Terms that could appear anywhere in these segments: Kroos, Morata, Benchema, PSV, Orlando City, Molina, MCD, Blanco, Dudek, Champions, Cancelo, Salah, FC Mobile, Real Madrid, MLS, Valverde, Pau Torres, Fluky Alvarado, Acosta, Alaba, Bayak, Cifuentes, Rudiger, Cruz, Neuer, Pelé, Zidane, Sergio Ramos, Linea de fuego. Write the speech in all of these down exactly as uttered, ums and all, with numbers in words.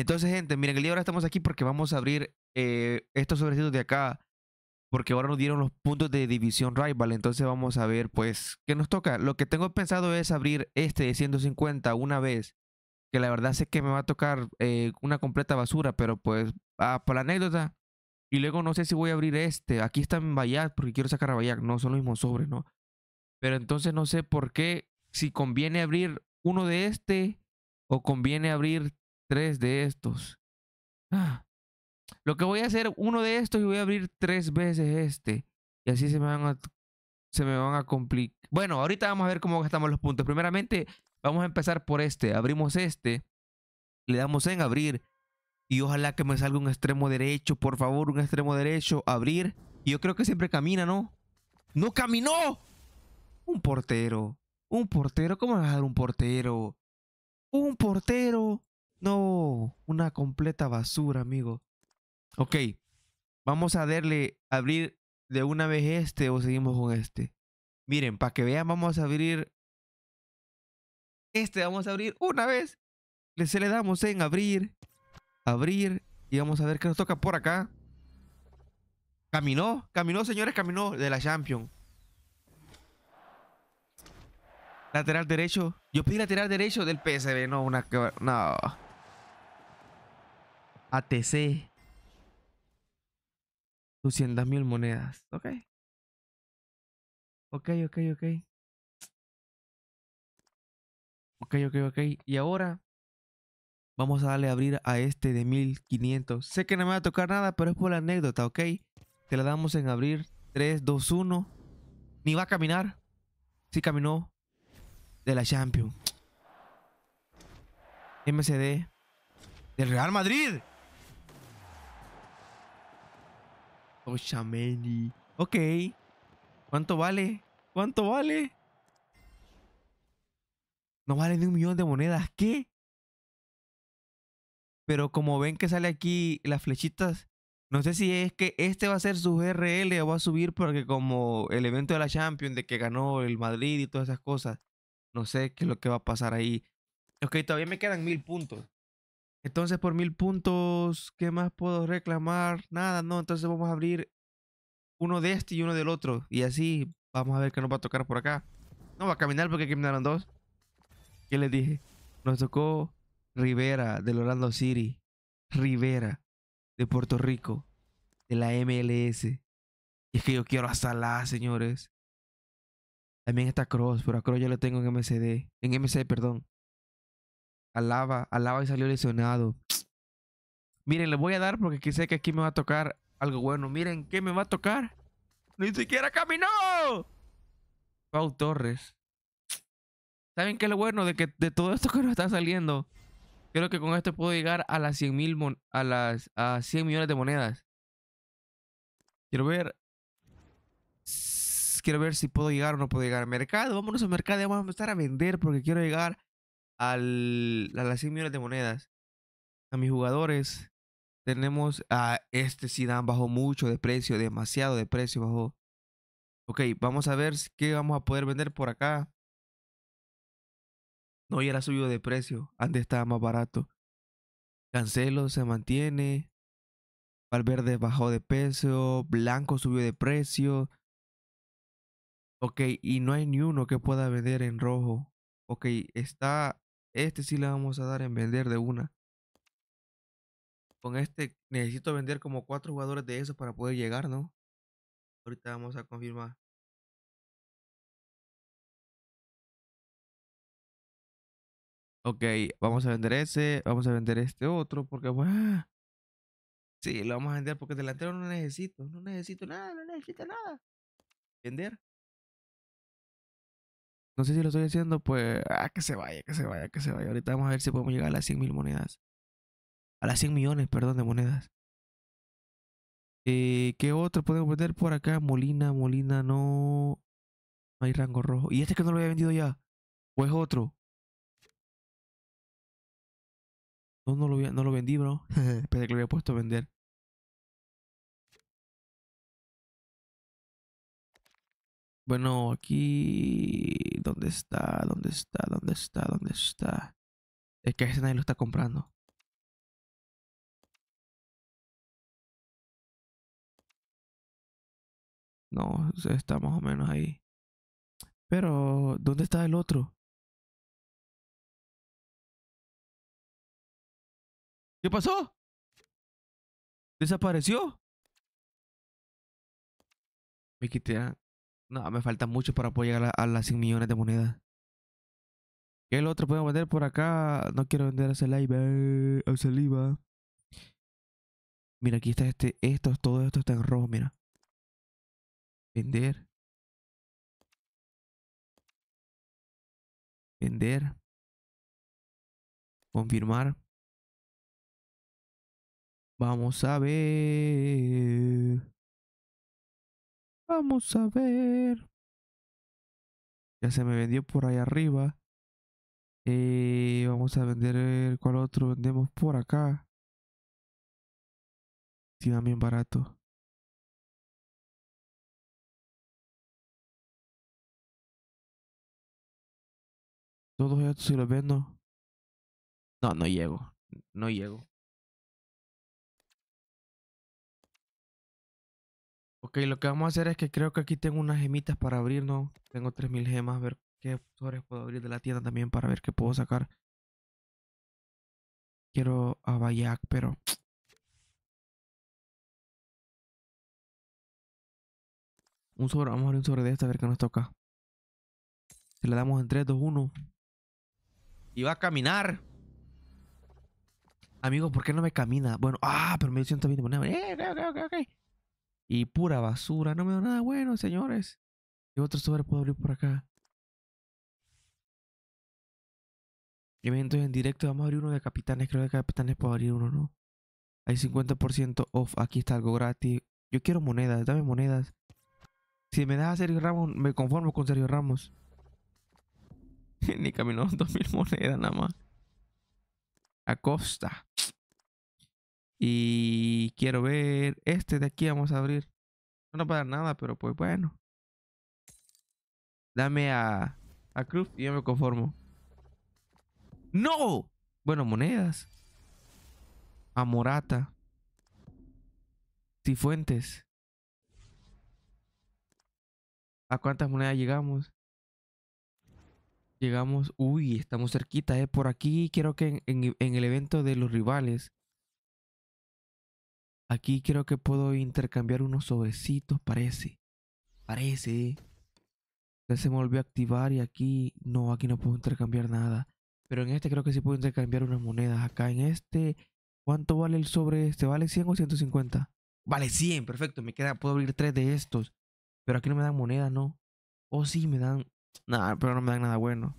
Entonces, gente, miren, el día de ahora estamos aquí porque vamos a abrir eh, estos sobrecitos de acá. Porque ahora nos dieron los puntos de división rival. Entonces vamos a ver, pues, qué nos toca. Lo que tengo pensado es abrir este de ciento cincuenta una vez. Que la verdad sé que me va a tocar eh, una completa basura. Pero pues, ah, para la anécdota. Y luego no sé si voy a abrir este. Aquí está en Bayak porque quiero sacar a Bayak. No, son los mismos sobres, ¿no? Pero entonces no sé por qué. Si conviene abrir uno de este o conviene abrir tres de estos. Ah. Lo que voy a hacer uno de estos y voy a abrir tres veces este. Y así se me van a, se me van a complicar. Bueno, ahorita vamos a ver cómo gastamos los puntos. Primeramente vamos a empezar por este. Abrimos este. Le damos en abrir. Y ojalá que me salga un extremo derecho, por favor, un extremo derecho, abrir. Y yo creo que siempre camina, ¿no? ¡No caminó! Un portero. Un portero, ¿cómo me vas a dar un portero? ¡Un portero! No, una completa basura, amigo. Ok, vamos a darle, abrir de una vez este o seguimos con este. Miren, para que vean, vamos a abrir... Este vamos a abrir una vez. Se le damos en abrir... Abrir y vamos a ver qué nos toca por acá. Caminó, caminó, señores, caminó de la Champions. Lateral derecho. Yo pedí lateral derecho del P S V, no, una... No. A T C. doscientas mil monedas. Ok. Ok, ok, ok. Ok, ok, ok. Y ahora... Vamos a darle a abrir a este de mil quinientos. Sé que no me va a tocar nada, pero es por la anécdota, ¿ok? Te la damos en abrir. tres, dos, uno. Ni va a caminar. Sí caminó. De la Champions. M C D. Del Real Madrid. Oshameni. Ok. ¿Cuánto vale? ¿Cuánto vale? No vale ni un millón de monedas. ¿Qué? Pero como ven que sale aquí las flechitas, no sé si es que este va a ser su R L o va a subir porque como el evento de la Champions, de que ganó el Madrid y todas esas cosas, no sé qué es lo que va a pasar ahí. Ok, todavía me quedan mil puntos. Entonces por mil puntos, ¿qué más puedo reclamar? Nada, no, entonces vamos a abrir uno de este y uno del otro. Y así vamos a ver qué nos va a tocar por acá. No va a caminar porque caminaron dos. ¿Qué les dije? Nos tocó... Rivera, del Orlando City. Rivera, de Puerto Rico. De la M L S. Y es que yo quiero a Salah, señores. También está Kroos, pero a Kroos yo lo tengo en M C D. En M C D, perdón. Alaba, Alaba y salió lesionado. Miren, les voy a dar porque sé que aquí me va a tocar algo bueno. Miren, ¿qué me va a tocar? ¡Ni siquiera caminó! Pau Torres. ¿Saben qué es lo bueno de que de todo esto que nos está saliendo? Creo que con esto puedo llegar a las cien mil, a las a cien millones de monedas. Quiero ver. Quiero ver si puedo llegar o no puedo llegar al mercado. Vámonos al mercado y vamos a empezar a vender porque quiero llegar al, a las cien millones de monedas. A mis jugadores. Tenemos a este Zidane, bajó mucho de precio, demasiado de precio bajó. Ok, vamos a ver qué vamos a poder vender por acá. No, ya era subido de precio. Antes estaba más barato. Cancelo se mantiene. Valverde bajó de peso. Blanco subió de precio. Ok, y no hay ni uno que pueda vender en rojo. Ok, está... Este sí le vamos a dar en vender de una. Con este necesito vender como cuatro jugadores de esos para poder llegar, ¿no? Ahorita vamos a confirmar. Ok, vamos a vender ese, vamos a vender este otro, porque... ¡ah! Sí, lo vamos a vender porque delantero no necesito, no necesito nada, no necesito nada. Vender. No sé si lo estoy haciendo, pues... ¡ah, que se vaya, que se vaya, que se vaya! Ahorita vamos a ver si podemos llegar a las cien mil monedas. A las cien millones, perdón, de monedas. Eh, ¿Qué otro podemos vender por acá? Molina, Molina, no... No hay rango rojo. ¿Y este que no lo había vendido ya? ¿O es otro? No, no, lo, no lo vendí, bro. Pensé que lo había puesto a vender. Bueno, aquí... ¿Dónde está? ¿Dónde está? ¿Dónde está? ¿Dónde está? Es que ese nadie lo está comprando. No, está más o menos ahí. Pero, ¿dónde está el otro? ¿Qué pasó? ¿Desapareció? Me quité... No, me falta mucho para poder llegar a, a las cien millones de monedas. ¿Qué el otro puedo vender por acá? No quiero vender a Saliva. A Saliva. Mira, aquí está este... Estos, todo esto está en rojo, mira. Vender. Vender. Confirmar. Vamos a ver. Vamos a ver. Ya se me vendió por ahí arriba. Eh, vamos a vender. ¿Cuál otro vendemos por acá? Sí, también barato. Todos estos si los vendo. No, no llego. No llego. Ok, lo que vamos a hacer es que creo que aquí tengo unas gemitas para abrir, ¿no? Tengo tres mil gemas. A ver qué actores puedo abrir de la tienda también para ver qué puedo sacar. Quiero a Bayak, pero... Un sobre, vamos a abrir un sobre de esta a ver qué nos toca. Se le damos en tres, dos, uno. Y va a caminar. Amigo, ¿por qué no me camina? Bueno, ah, pero me dio ciento veinte monedas. Eh, ok, ok, ok. Y pura basura. No me da nada bueno, señores. ¿Qué otro sobre puedo abrir por acá? Eventos en directo. Vamos a abrir uno de capitanes. Creo que de capitanes puedo abrir uno, ¿no? Hay cincuenta por ciento off. Aquí está algo gratis. Yo quiero monedas. Dame monedas. Si me das a Sergio Ramos, me conformo con Sergio Ramos. Ni caminó dos mil monedas nada más. Acosta. Y quiero ver este de aquí. Vamos a abrir. No nos va a dar nada, pero pues bueno. Dame a, a Cruz y yo me conformo. ¡No! Bueno, monedas. A Morata. Cifuentes. ¿A cuántas monedas llegamos? Llegamos, uy, estamos cerquita, eh. Por aquí creo que en, en, en el evento de los rivales. Aquí creo que puedo intercambiar unos sobrecitos, parece. Parece. Ya se me volvió a activar y aquí, no, aquí no puedo intercambiar nada. Pero en este creo que sí puedo intercambiar unas monedas. Acá en este, ¿cuánto vale el sobre este? ¿Vale cien o ciento cincuenta? Vale cien, perfecto, me queda, puedo abrir tres de estos. Pero aquí no me dan monedas, ¿no? Oh, sí, me dan... Nah, pero no me dan nada bueno.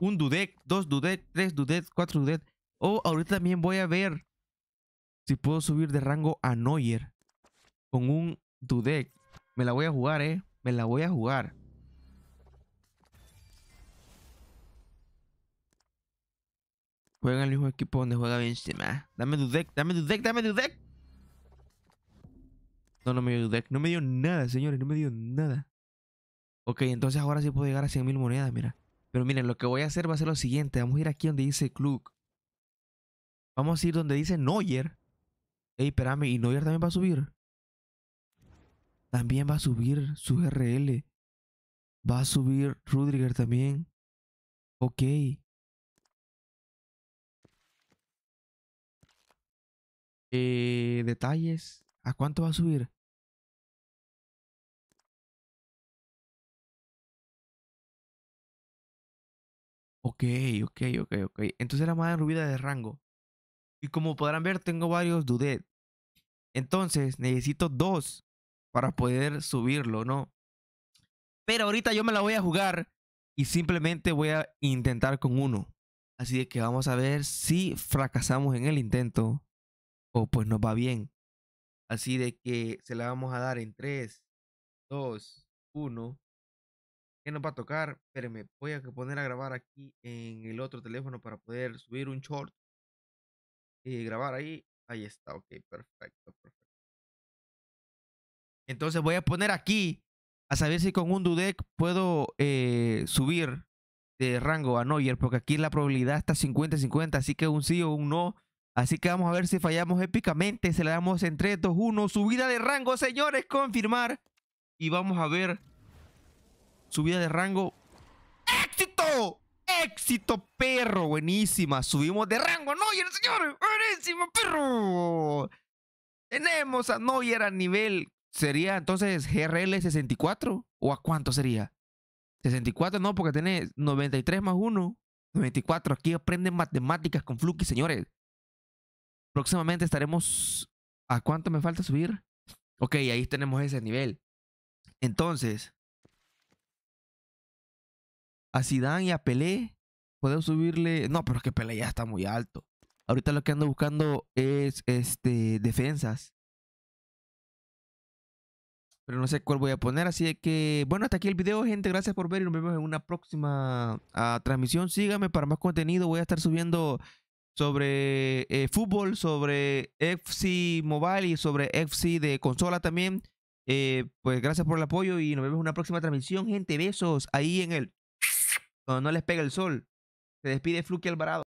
Un Dudek, dos Dudek, tres Dudek, cuatro Dudek. Oh, ahorita también voy a ver si puedo subir de rango a Neuer con un Dudek. Me la voy a jugar, eh. Me la voy a jugar. Juegan el mismo equipo donde juega Benchema. Dame Dudek, dame Dudek, dame Dudek. No, no me dio deck. No me dio nada, señores. No me dio nada. Ok, entonces ahora sí puedo llegar a cien mil monedas, mira. Pero miren, lo que voy a hacer va a ser lo siguiente. Vamos a ir aquí donde dice Club. Vamos a ir donde dice Neuer. Ey, espérame. ¿Y Neuer también va a subir? También va a subir su R L. Va a subir Rudiger también. Ok. Eh, detalles. ¿A cuánto va a subir? Ok, ok, ok, ok. Entonces la madre rubida de rango. Y como podrán ver, tengo varios Dudet. Entonces necesito dos para poder subirlo, ¿no? Pero ahorita yo me la voy a jugar y simplemente voy a intentar con uno. Así de que vamos a ver si fracasamos en el intento o pues nos va bien. Así de que se la vamos a dar en tres, dos, uno. ¿Qué nos va a tocar? Espérenme, voy a poner a grabar aquí en el otro teléfono para poder subir un short. Y grabar ahí. Ahí está, ok, perfecto, perfecto. Entonces voy a poner aquí a saber si con un Dudek puedo eh, subir de rango a Neuer. Porque aquí la probabilidad está cincuenta cincuenta, así que un sí o un no. Así que vamos a ver si fallamos épicamente. Se la damos en tres, dos, uno. Subida de rango, señores. Confirmar. Y vamos a ver. Subida de rango. ¡Éxito! ¡Éxito, perro! Buenísima. Subimos de rango a Neuer, señores. ¡Buenísima, perro! Tenemos a Neuer a nivel... ¿Sería entonces G R L sesenta y cuatro? ¿O a cuánto sería? sesenta y cuatro no, porque tiene noventa y tres más uno. noventa y cuatro. Aquí aprenden matemáticas con Fluky, señores. Próximamente estaremos... ¿A cuánto me falta subir? Ok, ahí tenemos ese nivel. Entonces... A Zidane y a Pelé... Podemos subirle... No, pero es que Pelé ya está muy alto. Ahorita lo que ando buscando es... este defensas. Pero no sé cuál voy a poner, así de que... Bueno, hasta aquí el video, gente. Gracias por ver y nos vemos en una próxima uh, transmisión. Síganme para más contenido. Voy a estar subiendo... sobre eh, fútbol, sobre F C Mobile y sobre F C de consola también. Eh, pues gracias por el apoyo y nos vemos en una próxima transmisión, gente. Besos ahí en el... Cuando no les pega el sol. Se despide Fluky Alvarado.